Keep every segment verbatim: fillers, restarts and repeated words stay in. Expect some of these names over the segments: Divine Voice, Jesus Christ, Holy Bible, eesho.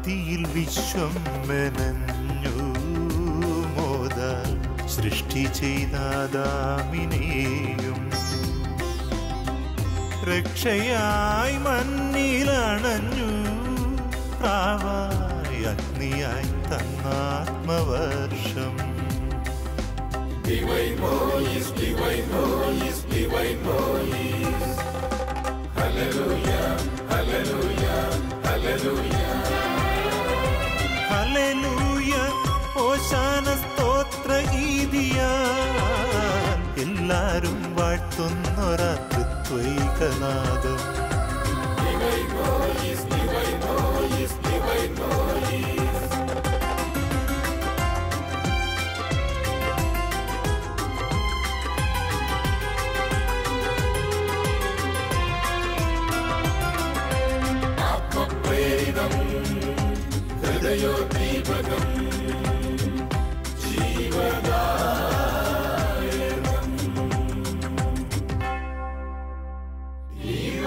ആദിയിൽ വിശ്വം മെനഞ്ഞു മോദാൽ സൃഷ്ടി ചെയ്ത ആദാമിനെയും രക്ഷയായി മണ്ണിലണഞ്ഞു പ്രാവായി അഗ്നിയായി തന്നാത്മവർഷം. Divine Voice, Divine Voice, Divine Voice. Hallelujah, Hallelujah, Hallelujah. Hallelujah, Hosanna Stotra Idiya. Ellarum vaattunnora krithuikanadam. Divine Voice, Divine Voice, Divine Voice. ഹൃദയോദ്ദീപകം ജീവദായകം Divine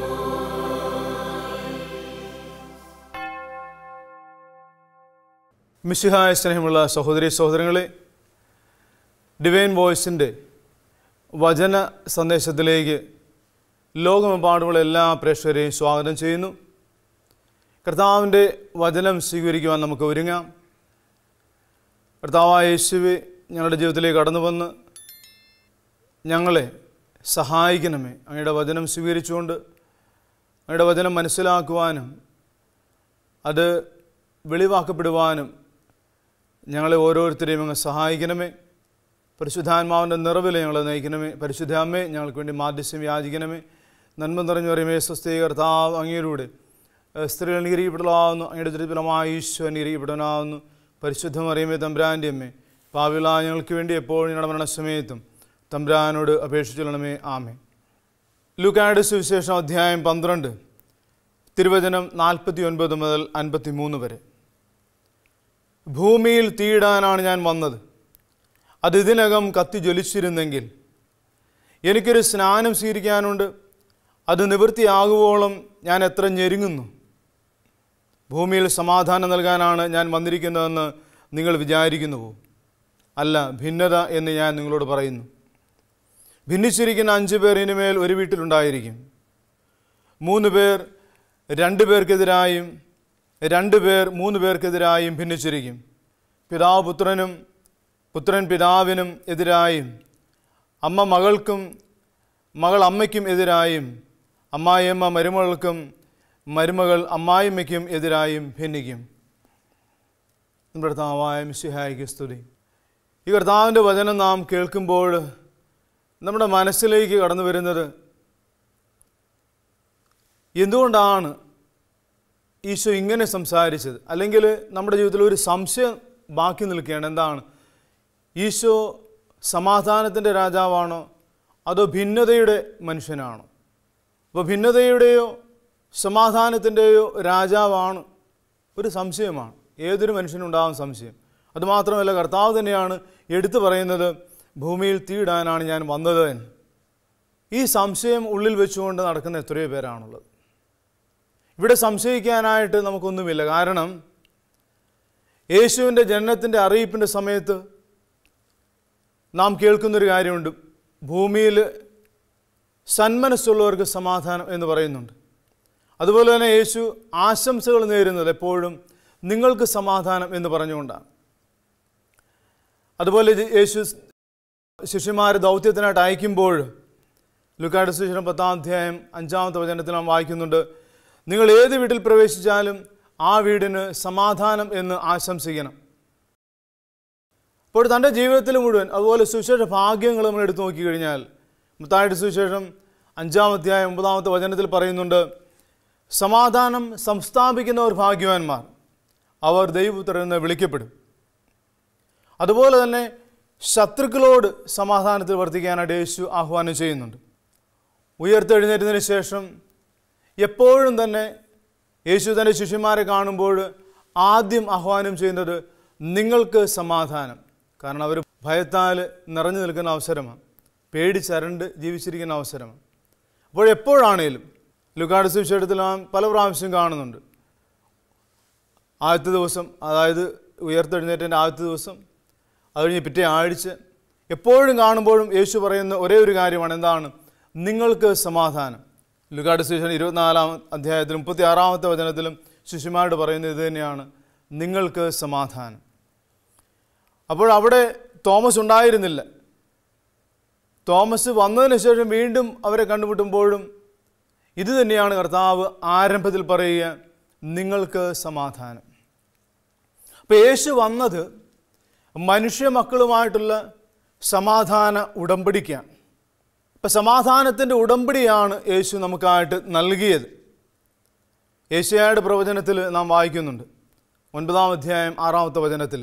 Voice. മിശിഹായ സ്നേഹമുള്ള സഹോദരി സഹോദരങ്ങളെ, divine വോയിസിൻ്റെ വചന സന്ദേശത്തിലേക്ക് ലോകമെമ്പാടുമുള്ള എല്ലാ പ്രേക്ഷകരെയും സ്വാഗതം ചെയ്യുന്നു. കർത്താവിൻ്റെ വചനം സ്വീകരിക്കുവാൻ നമുക്ക് ഒരുങ്ങാം. കർത്താവായ യേശുവെ, ഞങ്ങളുടെ ജീവിതത്തിലേക്ക് കടന്നു വന്ന് ഞങ്ങളെ സഹായിക്കണമേ. അങ്ങയുടെ വചനം സ്വീകരിച്ചുകൊണ്ട് അങ്ങയുടെ വചനം മനസ്സിലാക്കുവാനും അത് വെളിവാക്കപ്പെടുവാനും ഞങ്ങളെ ഓരോരുത്തരെയും അങ്ങ് സഹായിക്കണമേ. പരിശുദ്ധാത്മാവിൻ്റെ നിറവിൽ ഞങ്ങളെ നയിക്കണമേ. പരിശുദ്ധ അമ്മേ, ഞങ്ങൾക്ക് വേണ്ടി മാധ്യസ്ഥം യാചിക്കണമേ. നന്മ നിറഞ്ഞു പറയുമേ സ്വസ്തി. കർത്താവ് അങ്ങയിലൂടെ സ്ത്രീകൾ അനുഗ്രഹിക്കപ്പെടലാവുന്നു. അങ്ങയുടെ ദുരിതഫലമായ ഈശോ അനുഗ്രഹിക്കപ്പെടാനാവുന്നു. പരിശുദ്ധമറിയമേ തമ്പുരാൻ്റെ അമ്മേ, പാപികളായ ഞങ്ങൾക്ക് വേണ്ടി എപ്പോഴും ഞങ്ങളുടെ മരണസമയത്തും തമ്പുരാനോട് അപേക്ഷിച്ചൊള്ളണമേ. ആമേൻ. ലൂക്കായുടെ സുവിശേഷം അധ്യായം പന്ത്രണ്ട്, തിരുവചനം നാൽപ്പത്തി ഒൻപത് മുതൽ അൻപത്തി മൂന്ന് വരെ. ഭൂമിയിൽ തീയിടാനാണ് ഞാൻ വന്നത്. അത് ഇതിനകം കത്തി ജ്വലിച്ചിരുന്നെങ്കിൽ എനിക്കൊരു സ്നാനം സ്വീകരിക്കാനുണ്ട്. അത് നിവൃത്തിയാകുവോളം ഞാൻ എത്ര ഞെരുങ്ങുന്നു. ഭൂമിയിൽ സമാധാനം നൽകാനാണ് ഞാൻ വന്നിരിക്കുന്നതെന്ന് നിങ്ങൾ വിചാരിക്കുന്നുവോ? അല്ല, ഭിന്നത എന്ന് ഞാൻ നിങ്ങളോട് പറയുന്നു. ഭിന്നിച്ചിരിക്കുന്ന അഞ്ച് പേർ ഇനിമേൽ ഒരു വീട്ടിലുണ്ടായിരിക്കും. മൂന്ന് പേർ രണ്ട് പേർക്കെതിരായും രണ്ട് പേർ മൂന്ന് പേർക്കെതിരായും ഭിന്നിച്ചിരിക്കും. പിതാവ് പുത്രനും പുത്രൻ പിതാവിനും എതിരായും അമ്മ മകൾക്കും മകൾ അമ്മയ്ക്കും എതിരായും അമ്മായിയമ്മ മരുമകൾക്കും മരുമകൾ അമ്മായിമ്മയ്ക്കും എതിരായും ഭിന്നിക്കും. നമ്മുടെ കർത്താവായ മിശിഹായ്ക്ക് സ്തുതി. ഈ കർത്താവിൻ്റെ വചനം നാം കേൾക്കുമ്പോൾ നമ്മുടെ മനസ്സിലേക്ക് കടന്നു വരുന്നത്, എന്തുകൊണ്ടാണ് ഈശോ ഇങ്ങനെ സംസാരിച്ചത്? അല്ലെങ്കിൽ നമ്മുടെ ജീവിതത്തിൽ ഒരു സംശയം ബാക്കി നിൽക്കുകയാണ്. എന്താണ്? ഈശോ സമാധാനത്തിൻ്റെ രാജാവാണോ അതോ ഭിന്നതയുടെ മനുഷ്യനാണോ? അപ്പോൾ ഭിന്നതയുടെയോ സമാധാനത്തിൻ്റെയോ രാജാവാണ് ഒരു സംശയമാണ്. ഏതൊരു മനുഷ്യനുണ്ടാകും സംശയം. അതുമാത്രമല്ല, കർത്താവ് തന്നെയാണ് എടുത്തു പറയുന്നത്, ഭൂമിയിൽ തീയിടാനാണ് ഞാൻ വന്നത് എന്ന്. ഈ സംശയം ഉള്ളിൽ വെച്ചുകൊണ്ട് നടക്കുന്ന എത്രയോ പേരാണുള്ളത്. ഇവിടെ സംശയിക്കാനായിട്ട് നമുക്കൊന്നുമില്ല. കാരണം യേശുവിൻ്റെ ജനനത്തിൻ്റെ അറിയിപ്പിൻ്റെ സമയത്ത് നാം കേൾക്കുന്നൊരു കാര്യമുണ്ട്, ഭൂമിയിൽ സന്മനസ്സുള്ളവർക്ക് സമാധാനം എന്ന് പറയുന്നുണ്ട്. അതുപോലെ തന്നെ യേശു ആശംസകൾ നേരുന്നത് എപ്പോഴും നിങ്ങൾക്ക് സമാധാനം എന്ന് പറഞ്ഞുകൊണ്ടാണ്. അതുപോലെ യേശു ശിഷ്യന്മാരെ ദൗത്യത്തിനായിട്ട് അയക്കുമ്പോൾ ലൂക്കായുടെ സുവിശേഷം പത്താം അധ്യായം അഞ്ചാമത്തെ വചനത്തിൽ നാം വായിക്കുന്നുണ്ട്, നിങ്ങൾ ഏത് വീട്ടിൽ പ്രവേശിച്ചാലും ആ വീടിന് സമാധാനം എന്ന് ആശംസിക്കണം. അപ്പോൾ തൻ്റെ ജീവിതത്തിൽ മുഴുവൻ അതുപോലെ സുവിശേഷ ഭാഗ്യങ്ങൾ നമ്മൾ എടുത്തു നോക്കിക്കഴിഞ്ഞാൽ മത്തായിയുടെ സുവിശേഷം അഞ്ചാമധ്യായം ഒമ്പതാമത്തെ വചനത്തിൽ പറയുന്നുണ്ട്, സമാധാനം സംസ്ഥാപിക്കുന്നവർ ഭാഗ്യവാന്മാർ, അവർ ദൈവപുത്രരെന്ന് വിളിക്കപ്പെടും. അതുപോലെ തന്നെ ശത്രുക്കളോട് സമാധാനത്തിൽ വർത്തിക്കാനായിട്ട് യേശു ആഹ്വാനം ചെയ്യുന്നുണ്ട്. ഉയർത്തെഴുന്നേറ്റതിന് ശേഷം എപ്പോഴും തന്നെ യേശു തൻ്റെ ശിഷ്യന്മാരെ കാണുമ്പോൾ ആദ്യം ആഹ്വാനം ചെയ്യുന്നത് നിങ്ങൾക്ക് സമാധാനം. കാരണം അവർ ഭയത്താൽ നിറഞ്ഞു നിൽക്കുന്ന അവസരമാണ്, പേടിച്ചരണ്ട് ജീവിച്ചിരിക്കുന്ന അവസരമാണ്. അപ്പോൾ എപ്പോഴാണേലും ലൂക്കായുടെ സുവിശേഷത്തിൽ നാം പല പ്രാവശ്യം കാണുന്നുണ്ട്, ആദ്യത്തെ ദിവസം, അതായത് ഉയർത്തെഴുന്നേറ്റൻ്റെ ആദ്യത്തെ ദിവസം, അത് കഴിഞ്ഞ് പിറ്റേ ആഴ്ച, എപ്പോഴും കാണുമ്പോഴും യേശു പറയുന്ന ഒരേ ഒരു കാര്യമാണ്. എന്താണ്? നിങ്ങൾക്ക് സമാധാനം. ലൂക്കാ സുവിശേഷം ഇരുപത്തിനാലാം അധ്യായത്തിലും മുപ്പത്തി ആറാമത്തെ വചനത്തിലും ശിഷ്യന്മാരോട് പറയുന്നത് ഇത് തന്നെയാണ്, നിങ്ങൾക്ക് സമാധാനം. അപ്പോൾ അവിടെ തോമസ് ഉണ്ടായിരുന്നില്ല. തോമസ് വന്നതിന് ശേഷം വീണ്ടും അവരെ കണ്ടുമുട്ടുമ്പോഴും ഇത് തന്നെയാണ് കർത്താവ് ആരംഭത്തിൽ പറയുക, നിങ്ങൾക്ക് സമാധാനം. അപ്പോൾ യേശു വന്നത് മനുഷ്യ മക്കളുമായിട്ടുള്ള സമാധാന ഉടമ്പടിക്കാണ്. ഇപ്പം സമാധാനത്തിൻ്റെ ഉടമ്പടിയാണ് യേശു നമുക്കായിട്ട് നൽകിയത്. യേശയ്യായുടെ പ്രവചനത്തിൽ നാം വായിക്കുന്നുണ്ട്, ഒൻപതാം അധ്യായം ആറാമത്തെ വചനത്തിൽ,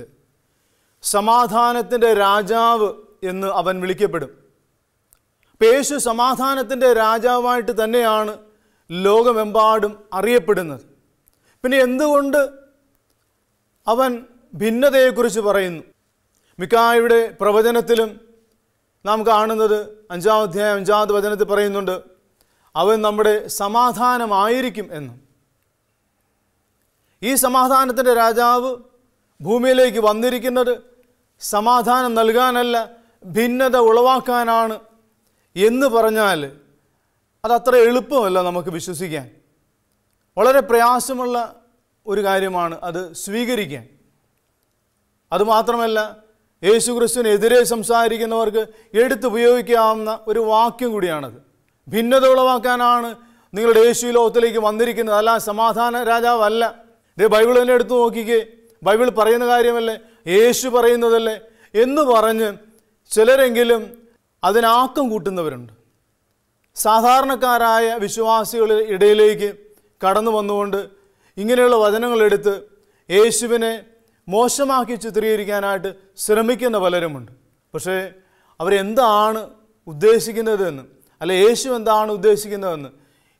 സമാധാനത്തിൻ്റെ രാജാവ് എന്ന് അവൻ വിളിക്കപ്പെടും. അപ്പോൾ യേശു സമാധാനത്തിൻ്റെ രാജാവായിട്ട് തന്നെയാണ് ലോകമെമ്പാടും അറിയപ്പെടുന്നത്. പിന്നെ എന്തുകൊണ്ട് അവൻ ഭിന്നതയെക്കുറിച്ച് പറയുന്നു? മിക്കായുടെ പ്രവചനത്തിലും നാം കാണുന്നത് അഞ്ചാം അധ്യായം അഞ്ചാമത്തെ വചനത്തിൽ പറയുന്നുണ്ട്, അവൻ നമ്മുടെ സമാധാനമായിരിക്കും എന്ന്. ഈ സമാധാനത്തിൻ്റെ രാജാവ് ഭൂമിയിലേക്ക് വന്നിരിക്കുന്നത് സമാധാനം നൽകാനല്ല, ഭിന്നത ഉളവാക്കാനാണ് എന്ന് പറഞ്ഞാൽ അതത്ര എളുപ്പമല്ല നമുക്ക് വിശ്വസിക്കാൻ. വളരെ പ്രയാസമുള്ള ഒരു കാര്യമാണ് അത് സ്വീകരിക്കാൻ. അതുമാത്രമല്ല, യേശുക്രിസ്തുവിനെതിരെ സംസാരിക്കുന്നവർക്ക് എടുത്തുപയോഗിക്കാവുന്ന ഒരു വാക്യം കൂടിയാണത്. ഭിന്നത ഉളവാക്കാനാണ് നിങ്ങളുടെ യേശു ലോകത്തിലേക്ക് വന്നിരിക്കുന്നത്, അല്ല സമാധാന രാജാവല്ല. ഇതേ ബൈബിൾ തന്നെ എടുത്തു നോക്കിക്കേ, ബൈബിൾ പറയുന്ന കാര്യമല്ലേ, യേശു പറയുന്നതല്ലേ എന്ന് പറഞ്ഞ് ചിലരെങ്കിലും അതിനാക്കം കൂട്ടുന്നവരുണ്ട്. സാധാരണക്കാരായ വിശ്വാസികളുടെ ഇടയിലേക്ക് കടന്നു വന്നുകൊണ്ട് ഇങ്ങനെയുള്ള വചനങ്ങളെടുത്ത് യേശുവിനെ മോശമാക്കി ചിത്രീകരിക്കാനായിട്ട് ശ്രമിക്കുന്ന പലരുമുണ്ട്. പക്ഷേ അവരെന്താണ് ഉദ്ദേശിക്കുന്നതെന്ന്, അല്ലെ യേശു എന്താണ് ഉദ്ദേശിക്കുന്നതെന്ന്,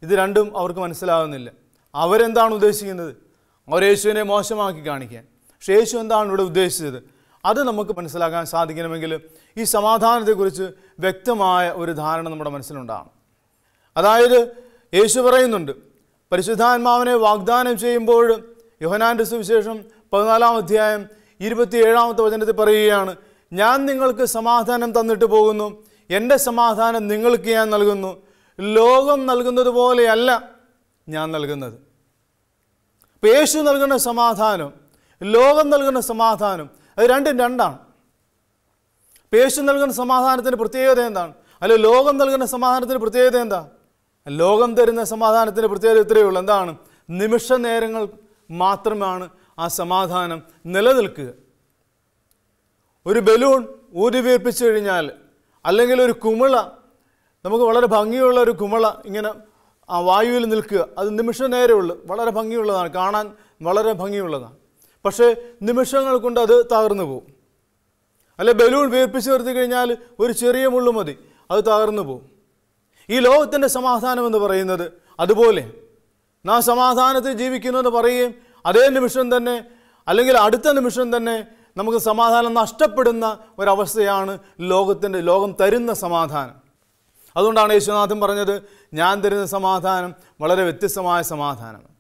ഇത് രണ്ടും അവർക്ക് മനസ്സിലാകുന്നില്ല. അവരെന്താണ് ഉദ്ദേശിക്കുന്നത്? അവർ യേശുവിനെ മോശമാക്കി കാണിക്കാൻ. പക്ഷേ യേശു എന്താണ് ഇവിടെ ഉദ്ദേശിച്ചത്, അത് നമുക്ക് മനസ്സിലാക്കാൻ സാധിക്കണമെങ്കിൽ ഈ സമാധാനത്തെക്കുറിച്ച് വ്യക്തമായ ഒരു ധാരണ നമ്മുടെ മനസ്സിലുണ്ടാകണം. അതായത് യേശു പറയുന്നുണ്ട്, പരിശുദ്ധാത്മാവിനെ വാഗ്ദാനം ചെയ്യുമ്പോൾ യോഹന്നാന്റെ സുവിശേഷം പതിനാലാം അധ്യായം ഇരുപത്തിയേഴാമത്തെ വചനത്തിൽ പറയുകയാണ്, ഞാൻ നിങ്ങൾക്ക് സമാധാനം തന്നിട്ട് പോകുന്നു, എൻ്റെ സമാധാനം നിങ്ങൾക്ക് ഞാൻ നൽകുന്നു, ലോകം നൽകുന്നത് പോലെയല്ല ഞാൻ നൽകുന്നത്. അപ്പോൾ യേശു നൽകുന്ന സമാധാനം, ലോകം നൽകുന്ന സമാധാനം, അത് രണ്ടും രണ്ടാണ്. അപ്പോൾ യേശു നൽകുന്ന സമാധാനത്തിൻ്റെ പ്രത്യേകത എന്താണ്, അല്ലെ ലോകം നൽകുന്ന സമാധാനത്തിൻ്റെ പ്രത്യേകത എന്താ? ലോകം തരുന്ന സമാധാനത്തിൻ്റെ പ്രത്യേകത ഇത്രയേ ഉള്ളൂ, എന്താണ്? നിമിഷ നേരങ്ങൾ മാത്രമാണ് ആ സമാധാനം നിലനിൽക്കുക. ഒരു ബലൂൺ ഊതി വീർപ്പിച്ചു കഴിഞ്ഞാൽ, അല്ലെങ്കിൽ ഒരു കുമിള, നമുക്ക് വളരെ ഭംഗിയുള്ള ഒരു കുമിള ഇങ്ങനെ ആ വായുവിൽ നിൽക്കുക, അത് നിമിഷ നേരമുള്ളു, വളരെ ഭംഗിയുള്ളതാണ്, കാണാൻ വളരെ ഭംഗിയുള്ളതാണ്. പക്ഷേ നിമിഷങ്ങൾ കൊണ്ട് അത് തകർന്നു പോകും. അല്ലെ ബലൂൺ വീർപ്പിച്ചു നിർത്തി കഴിഞ്ഞാൽ ഒരു ചെറിയ മുള്ളു മതി, അത് തകർന്നു പോകും. ഈ ലോകത്തിൻ്റെ സമാധാനം എന്ന് പറയുന്നത് അതുപോലെ, നാം സമാധാനത്തിൽ ജീവിക്കുന്നു എന്ന് പറയുകയും അതേ നിമിഷം തന്നെ അല്ലെങ്കിൽ അടുത്ത നിമിഷം തന്നെ നമുക്ക് സമാധാനം നഷ്ടപ്പെടുന്ന ഒരവസ്ഥയാണ് ലോകത്തിൻ്റെ, ലോകം തരുന്ന സമാധാനം. അതുകൊണ്ടാണ് യേശുനാഥൻ പറഞ്ഞത്, ഞാൻ തരുന്ന സമാധാനം വളരെ വ്യത്യസ്തമായ സമാധാനമാണ്,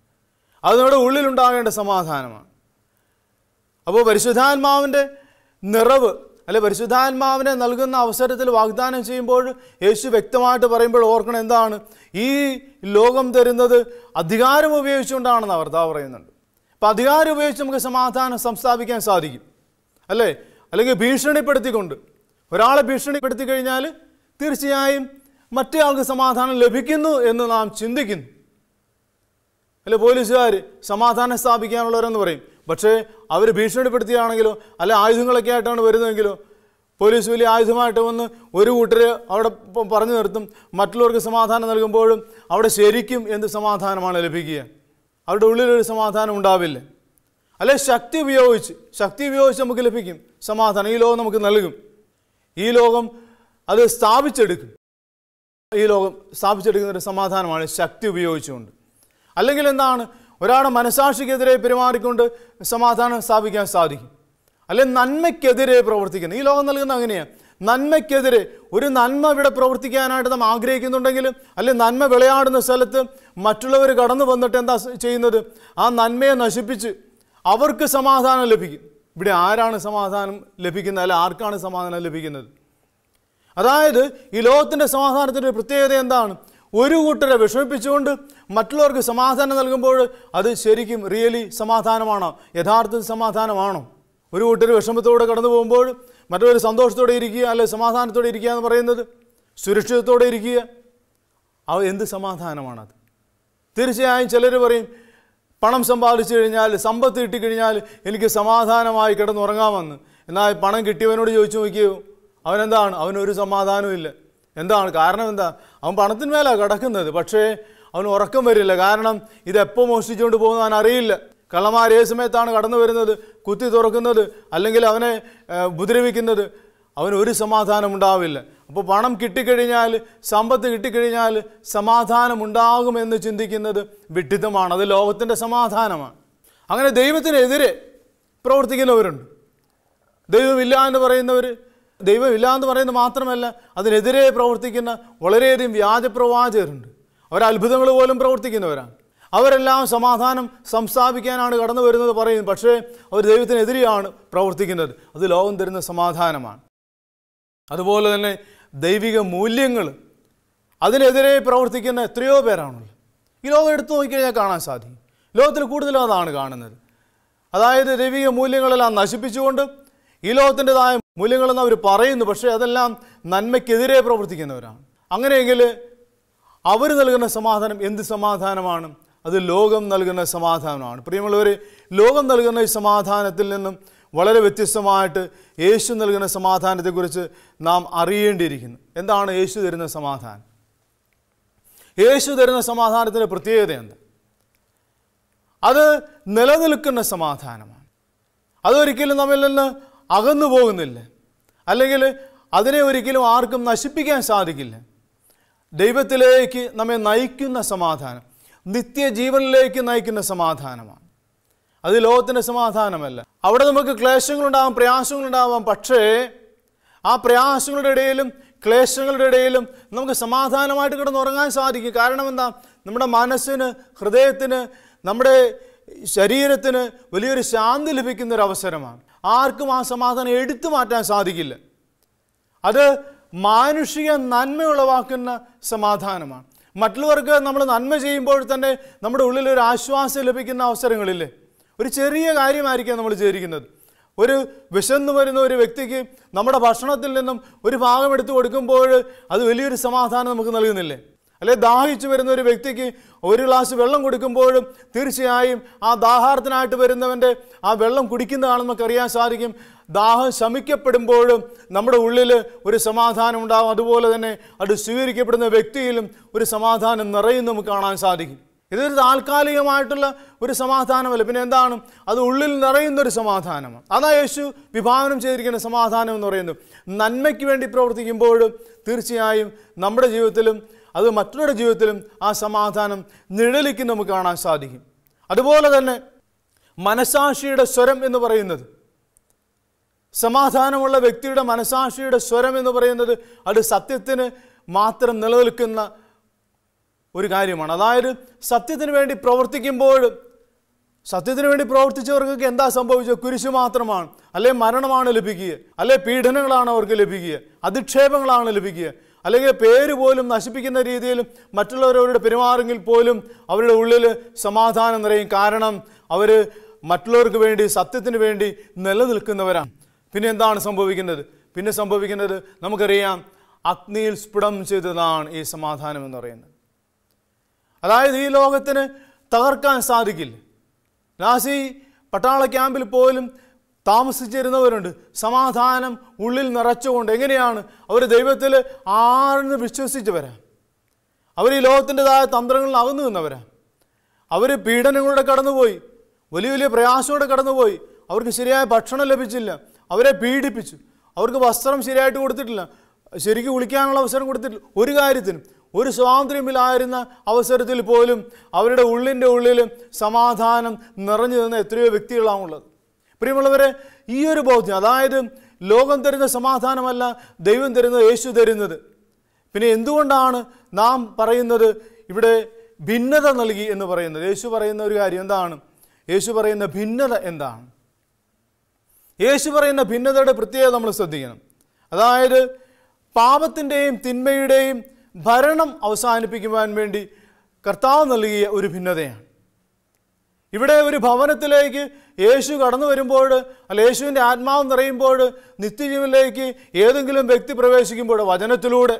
അത് നമ്മുടെ ഉള്ളിലുണ്ടാകേണ്ട സമാധാനമാണ്. അപ്പോൾ പരിശുദ്ധാത്മാവിൻ്റെ നിറവ്, അല്ലെ പരിശുദ്ധാത്മാവിനെ നൽകുന്ന അവസരത്തിൽ വാഗ്ദാനം ചെയ്യുമ്പോൾ യേശു വ്യക്തമായിട്ട് പറയുമ്പോൾ ഓർക്കണം, എന്താണ്? ഈ ലോകം തരുന്നത് അധികാരം ഉപയോഗിച്ചുകൊണ്ടാണെന്ന് കർത്താവ് പറയുന്നുണ്ട്. അപ്പോൾ അധികാരം ഉപയോഗിച്ച് നമുക്ക് സമാധാനം സംസ്ഥാപിക്കാൻ സാധിക്കും, അല്ലേ? അല്ലെങ്കിൽ ഭീഷണിപ്പെടുത്തിക്കൊണ്ട്, ഒരാളെ ഭീഷണിപ്പെടുത്തി കഴിഞ്ഞാൽ തീർച്ചയായും മറ്റേ ആൾക്ക് സമാധാനം ലഭിക്കുന്നു എന്ന് നാം ചിന്തിക്കുന്നു. അല്ലെ പോലീസുകാർ സമാധാനം സ്ഥാപിക്കാനുള്ളവരെന്ന് പറയും, പക്ഷേ അവർ ഭീഷണിപ്പെടുത്തിയാണെങ്കിലോ, അല്ലെ ആയുധങ്ങളൊക്കെ ആയിട്ടാണ് വരുന്നതെങ്കിലോ, പോലീസ് വലിയ ആയുധമായിട്ട് വന്ന് ഒരു കൂട്ടരെ അവിടെ പറഞ്ഞു നിർത്തും, മറ്റുള്ളവർക്ക് സമാധാനം നൽകുമ്പോഴും അവിടെ ശരിക്കും എന്ത് സമാധാനമാണ് ലഭിക്കുക? അവരുടെ ഉള്ളിലൊരു സമാധാനം ഉണ്ടാവില്ല. അല്ലെ ശക്തി ഉപയോഗിച്ച്, ശക്തി ഉപയോഗിച്ച് നമുക്ക് ലഭിക്കും സമാധാനം, ഈ ലോകം നമുക്ക് നൽകും, ഈ ലോകം അത് സ്ഥാപിച്ചെടുക്കും. ഈ ലോകം സ്ഥാപിച്ചെടുക്കുന്ന ഒരു സമാധാനമാണ് ശക്തി ഉപയോഗിച്ചുകൊണ്ട്. അല്ലെങ്കിൽ എന്താണ്, ഒരാളുടെ മനസാക്ഷിക്കെതിരെ പെരുമാറിക്കൊണ്ട് സമാധാനം സ്ഥാപിക്കാൻ സാധിക്കും. അല്ലെ നന്മയ്ക്കെതിരെ പ്രവർത്തിക്കുന്നത്, ഈ ലോകം നൽകുന്ന അങ്ങനെയാണ്. നന്മയ്ക്കെതിരെ ഒരു നന്മ ഇവിടെ പ്രവർത്തിക്കാനായിട്ട് നാം ആഗ്രഹിക്കുന്നുണ്ടെങ്കിലും, അല്ലെ നന്മ വിളയാടുന്ന സ്ഥലത്ത് മറ്റുള്ളവർ കടന്നു വന്നിട്ട് എന്താ ചെയ്യുന്നത്? ആ നന്മയെ നശിപ്പിച്ച് അവർക്ക് സമാധാനം ലഭിക്കും. ഇവിടെ ആരാണ് സമാധാനം ലഭിക്കുന്നത്, അല്ല ആർക്കാണ് സമാധാനം ലഭിക്കുന്നത്? അതായത് ഈ ലോകത്തിൻ്റെ സമാധാനത്തിൻ്റെ പ്രത്യേകത എന്താണ്? ഒരു കൂട്ടരെ വിഷമിപ്പിച്ചുകൊണ്ട് മറ്റുള്ളവർക്ക് സമാധാനം നൽകുമ്പോൾ അത് ശരിക്കും റിയലി സമാധാനമാണോ, യഥാർത്ഥ സമാധാനമാണോ? ഒരു കൂട്ടർ വിഷമത്തോടെ കടന്നു പോകുമ്പോൾ മറ്റൊരു സന്തോഷത്തോടെ ഇരിക്കുക, അല്ലെ സമാധാനത്തോടെ ഇരിക്കുക എന്ന് പറയുന്നത്, സുരക്ഷിതത്തോടെ ഇരിക്കുക, അവ എന്ത് സമാധാനമാണത്? തീർച്ചയായും ചിലർ പറയും, പണം സമ്പാദിച്ചു കഴിഞ്ഞാൽ, സമ്പത്ത് കിട്ടിക്കഴിഞ്ഞാൽ എനിക്ക് സമാധാനമായി കിടന്നുറങ്ങാമെന്ന്. എന്നാൽ പണം കിട്ടിയവനോട് ചോദിച്ചു നോക്കിയോ, അവനെന്താണ്? അവനൊരു സമാധാനമില്ല. എന്താണ് കാരണം? എന്താ? അവൻ പണത്തിന്മേലാണ് കിടക്കുന്നത്, പക്ഷേ അവന് ഉറക്കം വരില്ല. കാരണം ഇതെപ്പോൾ മോഷ്ടിച്ചുകൊണ്ട് പോകുന്ന അവൻ അറിയില്ല. കള്ളന്മാർ ഏത് സമയത്താണ് കടന്നു വരുന്നത്, കുത്തി തുറക്കുന്നത്, അല്ലെങ്കിൽ അവനെ ഉപദ്രവിക്കുന്നത്, അവനൊരു സമാധാനം ഉണ്ടാവില്ല. അപ്പോൾ പണം കിട്ടിക്കഴിഞ്ഞാൽ, സമ്പത്ത് കിട്ടിക്കഴിഞ്ഞാൽ സമാധാനം ഉണ്ടാകുമെന്ന് ചിന്തിക്കുന്നത് വിഡ്ഢിതമാണ്. അത് ലോകത്തിൻ്റെ സമാധാനമാണ്. അങ്ങനെ ദൈവത്തിനെതിരെ പ്രവർത്തിക്കുന്നവരുണ്ട്. ദൈവമില്ല എന്ന് പറയുന്നവർ, ദൈവമില്ല എന്ന് പറയുന്നത് മാത്രമല്ല, അതിനെതിരെ പ്രവർത്തിക്കുന്ന വളരെയധികം വ്യാജപ്രവാചകരുണ്ട്. അവർ അത്ഭുതങ്ങൾ പോലും പ്രവർത്തിക്കുന്നവരാണ്. അവരെല്ലാം സമാധാനം സംസ്ഥാപിക്കാനാണ് കടന്നു വരുന്നത് പറയുന്നത്, പക്ഷേ അവർ ദൈവത്തിനെതിരെയാണ് പ്രവർത്തിക്കുന്നത്. അത് ലോകം തരുന്ന സമാധാനമാണ്. അതുപോലെ തന്നെ ദൈവിക മൂല്യങ്ങൾ, അതിനെതിരെ പ്രവർത്തിക്കുന്ന എത്രയോ പേരാണുള്ളത്. ഈ ലോകം എടുത്തു നോക്കിക്കഴിഞ്ഞാൽ കാണാൻ സാധിക്കും. ലോകത്തിൽ കൂടുതലും അതാണ് കാണുന്നത്. അതായത് ദൈവിക മൂല്യങ്ങളെല്ലാം നശിപ്പിച്ചുകൊണ്ട് ഈ ലോകത്തിൻ്റെതായ മൂല്യങ്ങളെന്ന് അവർ പറയുന്നു, പക്ഷേ അതെല്ലാം നന്മയ്ക്കെതിരെ പ്രവർത്തിക്കുന്നവരാണ്. അങ്ങനെയെങ്കിൽ അവർ നൽകുന്ന സമാധാനം എന്ത് സമാധാനമാണ്? അത് ലോകം നൽകുന്ന സമാധാനമാണ്. പ്രിയമുള്ളവർ, ലോകം നൽകുന്ന ഈ സമാധാനത്തിൽ നിന്നും വളരെ വ്യത്യസ്തമായിട്ട് യേശു നൽകുന്ന സമാധാനത്തെക്കുറിച്ച് നാം അറിയേണ്ടിയിരിക്കുന്നു. എന്താണ് യേശു തരുന്ന സമാധാനം? യേശു തരുന്ന സമാധാനത്തിൻ്റെ പ്രത്യേകത എന്താ? അത് നിലനിൽക്കുന്ന സമാധാനമാണ്. അതൊരിക്കലും നമ്മിൽ നിന്ന് അകന്നു പോകുന്നില്ല, അല്ലെങ്കിൽ അതിനെ ഒരിക്കലും ആർക്കും നശിപ്പിക്കാൻ സാധിക്കില്ല. ദൈവത്തിലേക്ക് നമ്മെ നയിക്കുന്ന സമാധാനം, നിത്യജീവനിലേക്ക് നയിക്കുന്ന സമാധാനമാണ്. അത് ലോകത്തിൻ്റെ സമാധാനമല്ല. അവിടെ നമുക്ക് ക്ലേശങ്ങളുണ്ടാവാം, പ്രയാസങ്ങളുണ്ടാവാം, പക്ഷേ ആ പ്രയാസങ്ങളുടെ ഇടയിലും ക്ലേശങ്ങളുടെ ഇടയിലും നമുക്ക് സമാധാനമായിട്ട് കിടന്നുറങ്ങാൻ സാധിക്കും. കാരണം എന്താ? നമ്മുടെ മനസ്സിന്, ഹൃദയത്തിന്, നമ്മുടെ ശരീരത്തിന് വലിയൊരു ശാന്തി ലഭിക്കുന്നൊരവസരമാണ്. ആർക്കും ആ സമാധാനം എടുത്തു മാറ്റാൻ സാധിക്കില്ല. അത് മാനുഷിക നന്മ ഉളവാക്കുന്ന സമാധാനമാണ്. മറ്റുള്ളവർക്ക് നമ്മൾ നന്മ ചെയ്യുമ്പോൾ തന്നെ നമ്മുടെ ഉള്ളിലൊരു ആശ്വാസം ലഭിക്കുന്ന അവസരങ്ങളില്ലേ? ഒരു ചെറിയ കാര്യമായിരിക്കാം നമ്മൾ ചെയ്തിരിക്കുന്നത്. ഒരു വിശന്നു വരുന്ന ഒരു വ്യക്തിക്ക് നമ്മുടെ ഭക്ഷണത്തിൽ നിന്നും ഒരു ഭാഗം എടുത്തു കൊടുക്കുമ്പോൾ അത് വലിയൊരു സമാധാനം നമുക്ക് നൽകുന്നില്ലേ? അല്ലെ, ദാഹിച്ചു വരുന്ന ഒരു വ്യക്തിക്ക് ഒരു ഗ്ലാസ് വെള്ളം കൊടുക്കുമ്പോഴും തീർച്ചയായും ആ ദാഹാർത്ഥനായിട്ട് വരുന്നവൻ്റെ ആ വെള്ളം കുടിക്കുന്നതാണെന്ന് നമുക്കറിയാൻ സാധിക്കും. ദാഹം ശമിക്കപ്പെടുമ്പോഴും നമ്മുടെ ഉള്ളിൽ ഒരു സമാധാനം ഉണ്ടാകും. അതുപോലെ തന്നെ അത് സ്വീകരിക്കപ്പെടുന്ന വ്യക്തിയിലും ഒരു സമാധാനം നിറയും നമുക്ക് കാണാൻ സാധിക്കും. ഇതൊരു താൽക്കാലികമായിട്ടുള്ള ഒരു സമാധാനമല്ല. പിന്നെ എന്താണ്? അത് ഉള്ളിൽ നിറയുന്നൊരു സമാധാനമാണ്. അതാ യേശു വിഭാവനം ചെയ്തിരിക്കുന്ന സമാധാനം എന്ന് പറയുന്നത്. നന്മയ്ക്ക് വേണ്ടി പ്രവർത്തിക്കുമ്പോഴും തീർച്ചയായും നമ്മുടെ ജീവിതത്തിലും അത് മറ്റുള്ളവരുടെ ജീവിതത്തിലും ആ സമാധാനം നിഴലിക്ക് നമുക്ക് കാണാൻ സാധിക്കും. അതുപോലെ തന്നെ മനസാക്ഷിയുടെ സ്വരം എന്ന് പറയുന്നത്, സമാധാനമുള്ള വ്യക്തിയുടെ മനസാക്ഷിയുടെ സ്വരം എന്ന് പറയുന്നത് അത് സത്യത്തിന് മാത്രം നിലനിൽക്കുന്ന ഒരു കാര്യമാണ്. അതായത് സത്യത്തിന് വേണ്ടി പ്രവർത്തിക്കുമ്പോൾ, സത്യത്തിന് വേണ്ടി പ്രവർത്തിച്ചവർക്കൊക്കെ എന്താ സംഭവിച്ചത്? കുരിശ് മാത്രമാണ്, അല്ലെ മരണമാണ് ലഭിക്കുക, അല്ലെ പീഡനങ്ങളാണ് അവർക്ക് ലഭിക്കുക, അധിക്ഷേപങ്ങളാണ് ലഭിക്കുക, അല്ലെങ്കിൽ പേര് പോലും നശിപ്പിക്കുന്ന രീതിയിൽ മറ്റുള്ളവരവരുടെ പെരുമാറുമെങ്കിൽ പോലും അവരുടെ ഉള്ളിൽ സമാധാനം നിറയും. കാരണം അവർ മറ്റുള്ളവർക്ക് വേണ്ടി, സത്യത്തിന് വേണ്ടി നിലനിൽക്കുന്നവരാണ്. പിന്നെ എന്താണ് സംഭവിക്കുന്നത്? പിന്നെ സംഭവിക്കുന്നത് നമുക്കറിയാം, അഗ്നിയിൽ സ്ഫുടം ചെയ്തതാണ് ഈ സമാധാനം എന്ന് പറയുന്നത്. അതായത് ഈ ലോകത്തിന് തകർക്കാൻ സാധിക്കില്ല. നാസി പട്ടാള ക്യാമ്പിൽ പോലും താമസിച്ചിരുന്നവരുണ്ട് സമാധാനം ഉള്ളിൽ നിറച്ചുകൊണ്ട്. എങ്ങനെയാണ് അവർ ദൈവത്തിൽ ആരെന്ന് വിശ്വസിച്ചവരാ? അവർ ഈ ലോകത്തിൻ്റെതായ തന്ത്രങ്ങളിൽ അകന്നു നിന്നവരാ. അവർ പീഡനങ്ങളുടെ കടന്നുപോയി, വലിയ വലിയ പ്രയാസങ്ങളുടെ കടന്നുപോയി. അവർക്ക് ശരിയായ ഭക്ഷണം ലഭിച്ചില്ല, അവരെ പീഡിപ്പിച്ചു, അവർക്ക് വസ്ത്രം ശരിയായിട്ട് കൊടുത്തിട്ടില്ല, ശരിക്ക് കുളിക്കാനുള്ള അവസരം കൊടുത്തിട്ടില്ല, ഒരു കാര്യത്തിനും ഒരു സ്വാതന്ത്ര്യമില്ലായിരുന്ന അവസരത്തിൽ പോലും അവരുടെ ഉള്ളിൻ്റെ ഉള്ളിൽ സമാധാനം നിറഞ്ഞു നിന്ന എത്രയോ വ്യക്തികളാണുള്ളത്. പ്രിയമുള്ളവരെ, ഈ ഒരു ബോധ്യം, അതായത് ലോകം തരുന്ന സമാധാനമല്ല ദൈവം തരുന്നത്, യേശു തരുന്നത്. പിന്നെ എന്തുകൊണ്ടാണ് നാം പറയുന്നത് ഇവിടെ ഭിന്നത നൽകി എന്ന് പറയുന്നത്? യേശു പറയുന്ന ഒരു കാര്യം എന്താണ്? Yeshu പറയുന്ന ഭിന്നത എന്താണ്? യേശു പറയുന്ന ഭിന്നതയുടെ പ്രത്യേകത നമ്മൾ ശ്രദ്ധിക്കണം. അതായത് പാപത്തിൻ്റെയും തിന്മയുടെയും ഭരണം അവസാനിപ്പിക്കുവാൻ വേണ്ടി കർത്താവ് നൽകിയ ഒരു ഭിന്നതയാണ്. ഇവിടെ ഒരു ഭവനത്തിലേക്ക് യേശു കടന്നു വരുമ്പോൾ, അല്ല യേശുവിൻ്റെ ആത്മാവ് നിറയുമ്പോൾ, നിത്യജീവനിലേക്ക് ഏതെങ്കിലും വ്യക്തി പ്രവേശിക്കുമ്പോൾ, വചനത്തിലൂടെ,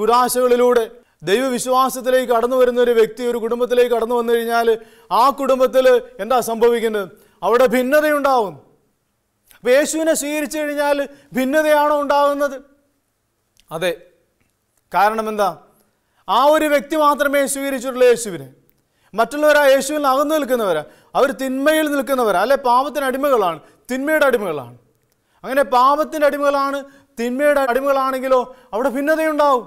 കുരാശകളിലൂടെ ദൈവവിശ്വാസത്തിലേക്ക് കടന്നു വരുന്ന ഒരു വ്യക്തി ഒരു കുടുംബത്തിലേക്ക് കടന്നു വന്നു കഴിഞ്ഞാൽ ആ കുടുംബത്തിൽ എന്താ സംഭവിക്കുന്നത്? അവിടെ ഭിന്നതയുണ്ടാവും. അപ്പോൾ യേശുവിനെ സ്വീകരിച്ചു കഴിഞ്ഞാൽ ഭിന്നതയാണോ ഉണ്ടാകുന്നത്? അതെ. കാരണം എന്താ? ആ ഒരു വ്യക്തി മാത്രമേ സ്വീകരിച്ചിട്ടുള്ളൂ യേശുവിനെ. മറ്റുള്ളവരാ യേശുവിൽ അകന്നു നിൽക്കുന്നവരാ, അവർ തിന്മയിൽ നിൽക്കുന്നവരാ, അല്ലെ പാപത്തിന് അടിമകളാണ്, തിന്മയുടെ അടിമകളാണ്. അങ്ങനെ പാപത്തിൻ്റെ അടിമകളാണ്, തിന്മയുടെ അടിമകളാണെങ്കിലോ അവിടെ ഭിന്നതയുണ്ടാവും.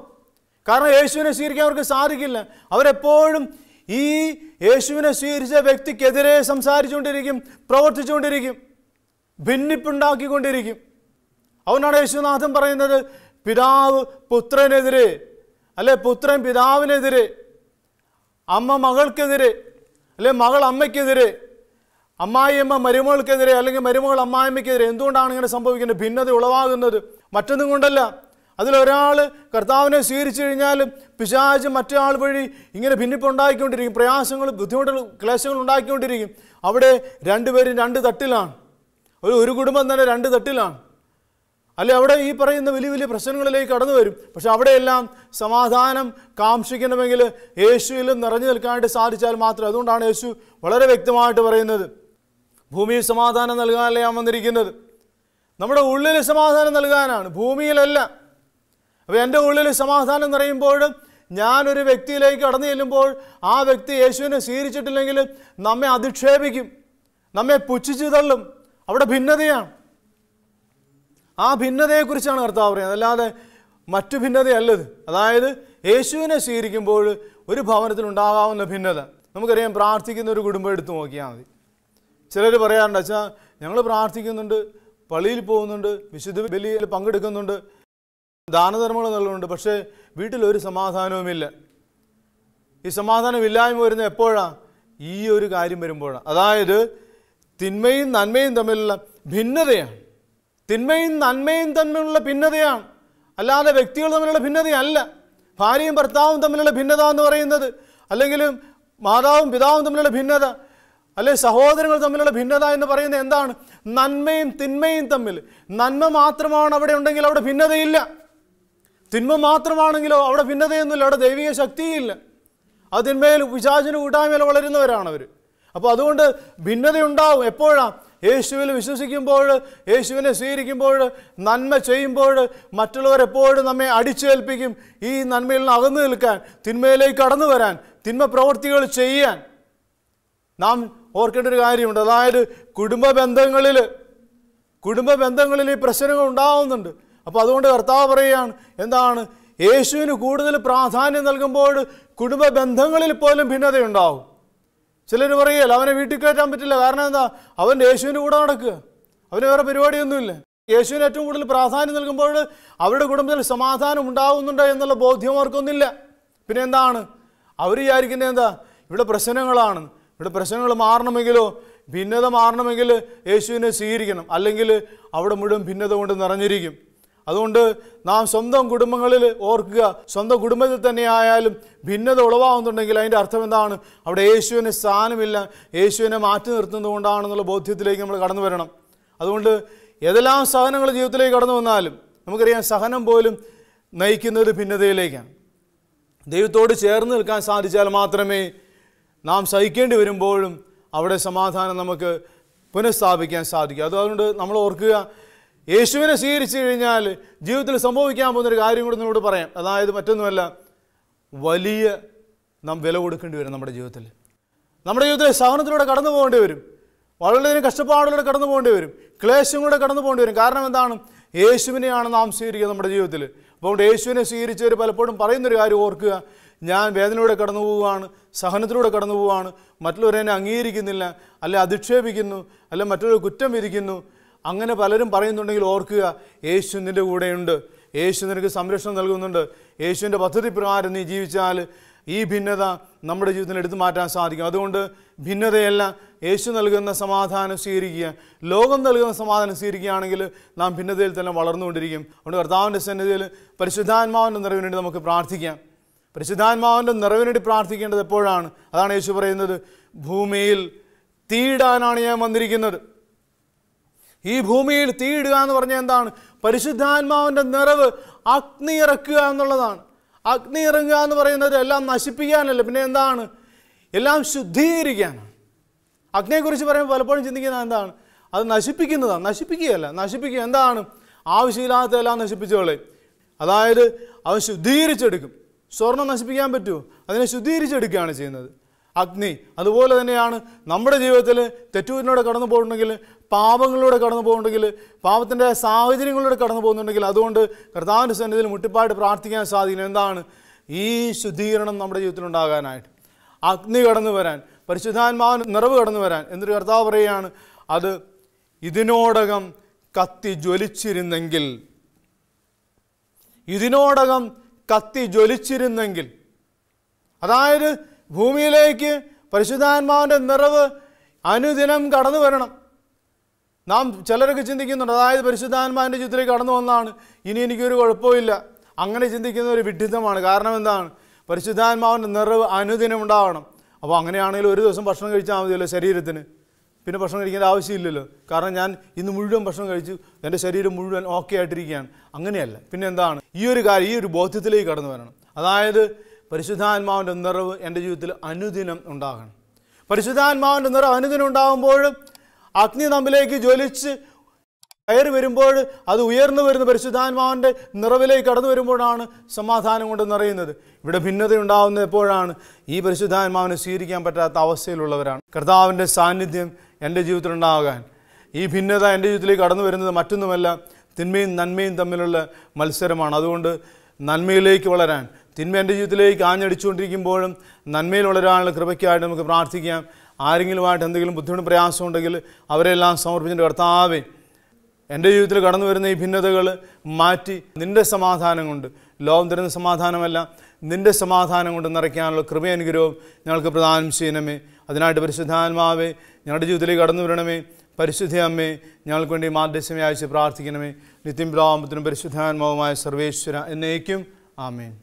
കാരണം യേശുവിനെ സ്വീകരിക്കാൻ അവർക്ക് സാധിക്കില്ല. അവരെപ്പോഴും ഈ യേശുവിനെ സ്വീകരിച്ച വ്യക്തിക്കെതിരെ സംസാരിച്ചുകൊണ്ടിരിക്കും, പ്രവർത്തിച്ചുകൊണ്ടിരിക്കും, ഭിന്നിപ്പുണ്ടാക്കിക്കൊണ്ടിരിക്കും. അതുകൊണ്ടാണ് യേശുനാഥൻ പറയുന്നത്, പിതാവ് പുത്രനെതിരെ, അല്ലെ പുത്രൻ പിതാവിനെതിരെ, അമ്മ മകൾക്കെതിരെ, അല്ലെ മകൾ അമ്മയ്ക്കെതിരെ, അമ്മായിയമ്മ മരുമകൾക്കെതിരെ, അല്ലെങ്കിൽ മരുമകൾ അമ്മായിമ്മയ്ക്കെതിരെ. എന്തുകൊണ്ടാണ് ഇങ്ങനെ സംഭവിക്കുന്നത്? ഭിന്നത ഉളവാകുന്നത് മറ്റൊന്നും കൊണ്ടല്ല. അതിലൊരാൾ കർത്താവിനെ സ്വീകരിച്ചു കഴിഞ്ഞാൽ പിശാച് മറ്റൊരാൾ വഴി ഇങ്ങനെ ഭിന്നിപ്പുണ്ടാക്കിക്കൊണ്ടിരിക്കും, പ്രയാസങ്ങൾ, ബുദ്ധിമുട്ടുകൾ, ക്ലേശങ്ങൾ ഉണ്ടാക്കിക്കൊണ്ടിരിക്കും. അവിടെ രണ്ടുപേരും രണ്ട് തട്ടിലാണ്, ഒരു ഒരു കുടുംബം തന്നെ രണ്ട് തട്ടിലാണ്, അല്ലെ അവിടെ ഈ പറയുന്ന വലിയ വലിയ പ്രശ്നങ്ങളിലേക്ക് കടന്നു വരും. പക്ഷെ അവിടെയെല്ലാം സമാധാനം കാംക്ഷിക്കണമെങ്കിൽ യേശുവിലും നിറഞ്ഞു നിൽക്കാനായിട്ട് സാധിച്ചാൽ മാത്രം. അതുകൊണ്ടാണ് യേശു വളരെ വ്യക്തമായിട്ട് പറയുന്നത്, ഭൂമിയിൽ സമാധാനം നൽകാനല്ലേ ഞാൻ വന്നിരിക്കുന്നത്, നമ്മുടെ ഉള്ളിൽ സമാധാനം നൽകാനാണ്, ഭൂമിയിലല്ല. അപ്പോൾ എൻ്റെ ഉള്ളിൽ സമാധാനം നിറയുമ്പോൾ, ഞാനൊരു വ്യക്തിയിലേക്ക് കടന്നു ചെല്ലുമ്പോൾ ആ വ്യക്തി യേശുവിനെ സ്വീകരിച്ചിട്ടില്ലെങ്കിൽ നമ്മെ അധിക്ഷേപിക്കും, നമ്മെ പുച്ഛിച്ചു തള്ളും. അവിടെ ഭിന്നതയാണ്. ആ ഭിന്നതയെക്കുറിച്ചാണ് കർത്താവ് പറയുന്നത്, അല്ലാതെ മറ്റു ഭിന്നതയല്ലത്. അതായത് യേശുവിനെ സ്വീകരിക്കുമ്പോൾ ഒരു ഭവനത്തിലുണ്ടാകാവുന്ന ഭിന്നത. നമുക്കറിയാം, പ്രാർത്ഥിക്കുന്ന ഒരു കുടുംബം എടുത്തു നോക്കിയാൽ മതി. ചിലർ പറയാറുണ്ട്, അച്ഛാ ഞങ്ങൾ പ്രാർത്ഥിക്കുന്നുണ്ട്, പള്ളിയിൽ പോകുന്നുണ്ട്, വിശുദ്ധ ബലിയിൽ പങ്കെടുക്കുന്നുണ്ട്, ദാനധർമ്മങ്ങൾ നൽകുന്നുണ്ട്, പക്ഷേ വീട്ടിലൊരു സമാധാനവുമില്ല. ഈ സമാധാനമില്ലായ്മ വരുന്നത് എപ്പോഴാണ്? ഈ ഒരു കാര്യം വരുമ്പോഴാണ്. അതായത് തിന്മയും നന്മയും തമ്മിലുള്ള ഭിന്നതയാണ്, തിന്മയും നന്മയും തമ്മിലുള്ള ഭിന്നതയാണ്, അല്ലാതെ വ്യക്തികൾ തമ്മിലുള്ള ഭിന്നതയല്ല. ഭാര്യയും ഭർത്താവും തമ്മിലുള്ള ഭിന്നത എന്ന് പറയുന്നത്, അല്ലെങ്കിൽ മാതാവും പിതാവും തമ്മിലുള്ള ഭിന്നത, അല്ലെങ്കിൽ സഹോദരങ്ങൾ തമ്മിലുള്ള ഭിന്നത എന്ന് പറയുന്നത് എന്താണ്? നന്മയും തിന്മയും തമ്മിൽ. നന്മ മാത്രമാണ് അവിടെ ഉണ്ടെങ്കിൽ അവിടെ ഭിന്നതയില്ല, തിന്മ മാത്രമാണെങ്കിലോ അവിടെ ഭിന്നതയൊന്നുമില്ല, അവിടെ ദൈവിക ശക്തിയില്ല. ആ തിന്മയിൽ പിശാചിന് കൂട്ടായ്മയിൽ വളരുന്നവരാണ് അവർ. അപ്പോൾ അതുകൊണ്ട് ഭിന്നതയുണ്ടാവും. എപ്പോഴാണ്? യേശുവിൽ വിശ്വസിക്കുമ്പോൾ, യേശുവിനെ സ്വീകരിക്കുമ്പോൾ, നന്മ ചെയ്യുമ്പോൾ. മറ്റുള്ളവരെപ്പോഴും നമ്മെ അടിച്ചേൽപ്പിക്കും ഈ നന്മയിൽ നിന്ന് അകന്നു നിൽക്കാൻ, തിന്മയിലേക്ക് കടന്നു വരാൻ, തിന്മ പ്രവൃത്തികൾ ചെയ്യാൻ. നാം ഓർക്കേണ്ട ഒരു കാര്യമുണ്ട്, അതായത് കുടുംബ ബന്ധങ്ങളിൽ കുടുംബ ബന്ധങ്ങളിൽ ഈ പ്രശ്നങ്ങൾ ഉണ്ടാകുന്നുണ്ട്. അപ്പോൾ അതുകൊണ്ട് കർത്താവ് പറയുകയാണ്, എന്താണ്? യേശുവിന് കൂടുതൽ പ്രാധാന്യം നൽകുമ്പോൾ കുടുംബ ബന്ധങ്ങളിൽ പോലും ഭിന്നതയുണ്ടാകും. ചിലർ പറയുകയല്ല, അവനെ വീട്ടിൽ കയറ്റാൻ പറ്റില്ല, കാരണം എന്താ? അവൻ യേശുവിൻ്റെ കൂടെ നടക്കുക, അവന് വേറെ പരിപാടിയൊന്നുമില്ല. യേശുവിന് ഏറ്റവും കൂടുതൽ പ്രാധാന്യം നൽകുമ്പോൾ അവരുടെ കുടുംബത്തിൽ സമാധാനം ഉണ്ടാകുന്നുണ്ടോ എന്നുള്ള ബോധ്യം അവർക്കൊന്നില്ല. പിന്നെ എന്താണ് അവർ വിചാരിക്കുന്നത്? എന്താ ഇവിടെ പ്രശ്നങ്ങളാണ്, ഇവിടെ പ്രശ്നങ്ങൾ മാറണമെങ്കിലോ, ഭിന്നത മാറണമെങ്കിൽ യേശുവിനെ സ്വീകരിക്കണം, അല്ലെങ്കിൽ അവിടെ മുഴുവൻ ഭിന്നത കൊണ്ട് നിറഞ്ഞിരിക്കും. അതുകൊണ്ട് നാം സ്വന്തം കുടുംബങ്ങളിൽ ഓർക്കുക, സ്വന്തം കുടുംബത്തിൽ തന്നെ ആയാലും ഭിന്നത ഉളവാകുന്നുണ്ടെങ്കിൽ അതിൻ്റെ അർത്ഥം എന്താണ്? അവിടെ യേശുവിന് സ്ഥാനമില്ല, യേശുവിനെ മാറ്റി നിർത്തുന്നത് കൊണ്ടാണെന്നുള്ള ബോധ്യത്തിലേക്ക് നമ്മൾ കടന്നു വരണം. അതുകൊണ്ട് ഏതെല്ലാം സഹനങ്ങൾ ജീവിതത്തിലേക്ക് കടന്നു വന്നാലും, നമുക്കറിയാം സഹനം പോലും നയിക്കുന്നത് ഭിന്നതയിലേക്കാണ്. ദൈവത്തോട് ചേർന്ന് നിൽക്കാൻ സാധിച്ചാൽ മാത്രമേ നാം സഹിക്കേണ്ടി വരുമ്പോഴും അവിടെ സമാധാനം നമുക്ക് പുനഃസ്ഥാപിക്കാൻ സാധിക്കും. അത് അതുകൊണ്ട് നമ്മൾ ഓർക്കുക, യേശുവിനെ സ്വീകരിച്ചു കഴിഞ്ഞാൽ ജീവിതത്തിൽ സംഭവിക്കാൻ പോകുന്നൊരു കാര്യം കൂടി നിങ്ങളോട് പറയാം. അതായത് മറ്റൊന്നുമല്ല, വലിയ നാം വില കൊടുക്കേണ്ടി വരും. നമ്മുടെ ജീവിതത്തിൽ നമ്മുടെ ജീവിതത്തിലെ സഹനത്തിലൂടെ കടന്നു പോകേണ്ടി വരും, വളരെയധികം കഷ്ടപ്പാടിലൂടെ കടന്നു പോകേണ്ടി വരും, ക്ലേശങ്ങളൂടെ കടന്നു പോകേണ്ടി വരും. കാരണം എന്താണ്? യേശുവിനെയാണ് നാം സ്വീകരിക്കുക നമ്മുടെ ജീവിതത്തിൽ. അപ്പോൾ യേശുവിനെ സ്വീകരിച്ചവർ പലപ്പോഴും പറയുന്നൊരു കാര്യം ഓർക്കുക, ഞാൻ വേദനയിലൂടെ കടന്നു പോവുകയാണ്, സഹനത്തിലൂടെ കടന്നു പോവുകയാണ്, മറ്റുള്ളവരെന്നെ അംഗീകരിക്കുന്നില്ല, അല്ലെ അധിക്ഷേപിക്കുന്നു, അല്ലെ മറ്റുള്ളവർ കുറ്റം വിധിക്കുന്നു. അങ്ങനെ പലരും പറയുന്നുണ്ടെങ്കിൽ ഓർക്കുക, യേശു നിൻ്റെ കൂടെയുണ്ട്, യേശു നിനക്ക് സംരക്ഷണം നൽകുന്നുണ്ട്, യേശുവിൻ്റെ പദ്ധതി പ്രകാരം നീ ജീവിച്ചാൽ ഈ ഭിന്നത നമ്മുടെ ജീവിതത്തിൽ എടുത്തു മാറ്റാൻ സാധിക്കും. അതുകൊണ്ട് ഭിന്നതയല്ല, യേശു നൽകുന്ന സമാധാനം സ്വീകരിക്കുക. ലോകം നൽകുന്ന സമാധാനം സ്വീകരിക്കുകയാണെങ്കിൽ നാം ഭിന്നതയിൽ തന്നെ വളർന്നുകൊണ്ടിരിക്കും. അതുകൊണ്ട് കർത്താവിൻ്റെ സന്നിധിയിൽ പരിശുദ്ധാത്മാവിൻ്റെ നിറവിന് വേണ്ടി നമുക്ക് പ്രാർത്ഥിക്കാം. പരിശുദ്ധാത്മാവിൻ്റെ നിറവിന് വേണ്ടി പ്രാർത്ഥിക്കേണ്ടത് എപ്പോഴാണ്? അതാണ് യേശു പറയുന്നത്, ഭൂമിയിൽ തീയിടാനാണ് ഞാൻ വന്നിരിക്കുന്നത്. ഈ ഭൂമിയിൽ തീയിടുക എന്ന് പറഞ്ഞാൽ എന്താണ്? പരിശുദ്ധാത്മാവിൻ്റെ നിറവ് അഗ്നി ഇറക്കുക എന്നുള്ളതാണ്. അഗ്നി ഇറങ്ങുക എന്ന് പറയുന്നത് എല്ലാം നശിപ്പിക്കാനല്ല, പിന്നെ എന്താണ്? എല്ലാം ശുദ്ധീകരിക്കാനാണ്. അഗ്നിയെക്കുറിച്ച് പറയുമ്പോൾ പലപ്പോഴും ചിന്തിക്കുന്നത് എന്താണ്? അത് നശിപ്പിക്കുന്നതാണ്. നശിപ്പിക്കുകയല്ല, നശിപ്പിക്കുക എന്താണ്? ആവശ്യമില്ലാത്ത എല്ലാം നശിപ്പിച്ചോളെ. അതായത് അവൻ ശുദ്ധീകരിച്ചെടുക്കും. സ്വർണം നശിപ്പിക്കാൻ പറ്റുമോ? അതിനെ ശുദ്ധീകരിച്ചെടുക്കുകയാണ് ചെയ്യുന്നത് അഗ്നി. അതുപോലെ തന്നെയാണ് നമ്മുടെ ജീവിതത്തിൽ തെറ്റുവിനോടെ കടന്നു പോയിട്ടുണ്ടെങ്കിൽ, പാപങ്ങളിലൂടെ കടന്നു പോകുന്നുണ്ടെങ്കിൽ, പാപത്തിൻ്റെ സാഹചര്യങ്ങളിലൂടെ കടന്നു പോകുന്നുണ്ടെങ്കിൽ, അതുകൊണ്ട് കർത്താവിൻ്റെ സന്നിധിയിൽ മുട്ടിപ്പായിട്ട് പ്രാർത്ഥിക്കാൻ സാധിക്കുന്നത് എന്താണ്? ഈ ശുദ്ധീകരണം നമ്മുടെ ജീവിതത്തിലുണ്ടാകാനായിട്ട്, അഗ്നി കടന്നു വരാൻ, പരിശുദ്ധാത്മാവിന് നിറവ് കടന്നു വരാൻ. എന്നിട്ട് കർത്താവ് പറയുകയാണ്, അത് ഇതിനോടകം കത്തി ജ്വലിച്ചിരുന്നെങ്കിൽ, ഇതിനോടകം കത്തി ജ്വലിച്ചിരുന്നെങ്കിൽ, അതായത് ഭൂമിയിലേക്ക് പരിശുദ്ധാത്മാവിൻ്റെ നിറവ് അനുദിനം കടന്നു വരണം. നാം ചിലരൊക്കെ ചിന്തിക്കുന്നുണ്ട്, അതായത് പരിശുദ്ധാത്മാവിൻ്റെ ജീവിതത്തിലേക്ക് കടന്നു വന്നാണ്, ഇനി എനിക്കൊരു കുഴപ്പമില്ല. അങ്ങനെ ചിന്തിക്കുന്ന ഒരു വിഡ്ഢിത്തമാണ്. കാരണം എന്താണ്? പരിശുദ്ധാത്മാവിൻ്റെ നിറവ് അനുദിനം ഉണ്ടാവണം. അപ്പോൾ അങ്ങനെയാണെങ്കിലും ഒരു ദിവസം ഭക്ഷണം കഴിച്ചാൽ മതിയല്ലോ ശരീരത്തിന്, പിന്നെ ഭക്ഷണം കഴിക്കേണ്ട ആവശ്യമില്ലല്ലോ. കാരണം ഞാൻ ഇന്ന് മുഴുവൻ ഭക്ഷണം കഴിച്ചു, എൻ്റെ ശരീരം മുഴുവൻ ഓക്കെ ആയിട്ടിരിക്കുകയാണ്. അങ്ങനെയല്ല, പിന്നെ എന്താണ്? ഈ ഒരു കാര്യം, ഈ ഒരു ബോധ്യത്തിലേക്ക് കടന്നു വരണം. അതായത് പരിശുദ്ധാത്മാവിൻ്റെ നിറവ് എൻ്റെ ജീവിതത്തിൽ അനുദിനം ഉണ്ടാകണം. പരിശുദ്ധാത്മാവിൻ്റെ നിറവ് അനുദിനം ഉണ്ടാകുമ്പോൾ, അഗ്നി നമ്മിലേക്ക് ജ്വലിച്ച് കയറി വരുമ്പോൾ, അത് ഉയർന്നു വരുന്ന പരിശുദ്ധാത്മാവിൻ്റെ നിറവിലേക്ക് കടന്നു വരുമ്പോഴാണ് സമാധാനം കൊണ്ട് നിറയുന്നത്. ഇവിടെ ഭിന്നത ഉണ്ടാകുന്നത് എപ്പോഴാണ്? ഈ പരിശുദ്ധാത്മാവിനെ സ്വീകരിക്കാൻ പറ്റാത്ത അവസ്ഥയിലുള്ളവരാണ്. കർത്താവിൻ്റെ സാന്നിധ്യം എൻ്റെ ജീവിതത്തിലുണ്ടാകാൻ, ഈ ഭിന്നത എൻ്റെ ജീവിതത്തിലേക്ക് കടന്നു വരുന്നത് മറ്റൊന്നുമല്ല, തിന്മയും നന്മയും തമ്മിലുള്ള മത്സരമാണ്. അതുകൊണ്ട് നന്മയിലേക്ക് വളരാൻ, തിന്മ എൻ്റെ ജീവിതത്തിലേക്ക് ആഞ്ഞടിച്ചുകൊണ്ടിരിക്കുമ്പോഴും നന്മയിൽ വളരാനുള്ള കൃപയ്ക്കായിട്ട് നമുക്ക് പ്രാർത്ഥിക്കാം. ആരെങ്കിലുമായിട്ട് എന്തെങ്കിലും ബുദ്ധിമുട്ട് പ്രയാസം ഉണ്ടെങ്കിൽ അവരെല്ലാം സമർപ്പിച്ചിട്ട്, കർത്താവേ, എൻ്റെ ജീവിതത്തിൽ കടന്നു വരുന്ന ഈ ഭിന്നതകൾ മാറ്റി നിൻ്റെ സമാധാനം കൊണ്ട്, ലോകം തരുന്ന സമാധാനമല്ല, നിൻ്റെ സമാധാനം കൊണ്ട് നിറയ്ക്കാനുള്ള കൃപയനുഗ്രഹവും ഞങ്ങൾക്ക് പ്രദാനം ചെയ്യണമേ. അതിനായിട്ട് പരിശുദ്ധാത്മാവേ ഞങ്ങളുടെ ജീവിതത്തിലേക്ക് കടന്നു വരണമേ. പരിശുദ്ധ അമ്മേ, ഞങ്ങൾക്ക് വേണ്ടി മാധ്യസ്ഥമയാഴ്ച പ്രാർത്ഥിക്കണമേ. നിത്യം പിതാവും പുത്രനും പരിശുദ്ധാത്മാവുമായ സർവേശ്വര എന്നേക്കും ആമേൻ.